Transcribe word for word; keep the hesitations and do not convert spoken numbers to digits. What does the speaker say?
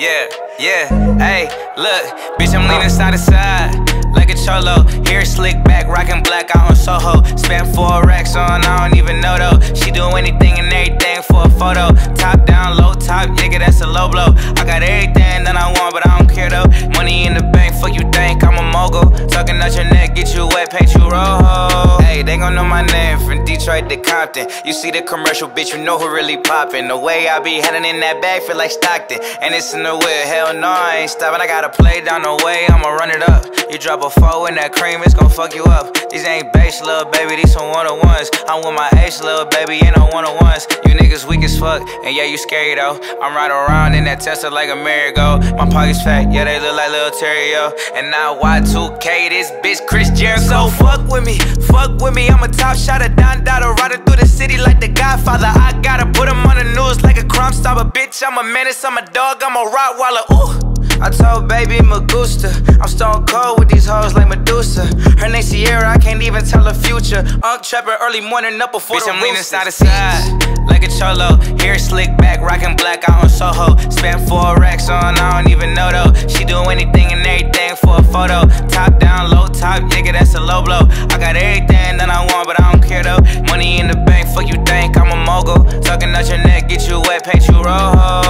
Yeah, yeah, hey, look, bitch, I'm leaning side to side like a cholo. Hair slick back, rockin' black out on Soho. Spent four racks on, I don't even know though. She do anything and everything for a photo. Top down, low top, nigga, that's a low blow. I got everything that I want, but I don't care though. Money in the bank, fuck you think, I'm a mogul. Talking out your neck, get you wet, paint you rojo. Hey, they gon' know my name from Detroit to Compton. You see the commercial, bitch, you know who really poppin'. The way I be headin' in that bag feel like Stockton. And it's in the whip, hell no, I ain't stoppin'. I gotta play down the way, I'ma run it up. You drop a four in that cream, it's gon' fuck you up. These ain't base, lil' baby, these some one-on-ones. I'm with my ace, lil' baby, ain't no one-on-ones. You niggas weak as fuck, and yeah, you scary though. I'm riding around in that Tesla like a merry-go. My pockets fat, yeah, they look like Lil Terrio. And now Y two K, this bitch Chris Jericho. So fuck with me, fuck with me, I'm a top shot of Dondo, riding through the city like the Godfather. I gotta put him on the news like a crime stopper. Bitch, I'm a menace, I'm a dog, I'm a Rottweiler, ooh. I told baby Medusa, I'm stone cold with these hoes like Medusa. Her name Sierra, I can't even tell her future. Unk trapping early morning up before bitch, the I'm leaning side to side like a cholo. Hair slick back, rockin' black out on Soho. Spent four racks on, I don't even know though. She do anything and everything for a photo. Top down, low top, nigga, that's a low blow. I got everything that I want, but I don't care though. Money in the bank, fuck you think, I'm a mogul. Talking out your neck, get you wet, paint you rojo.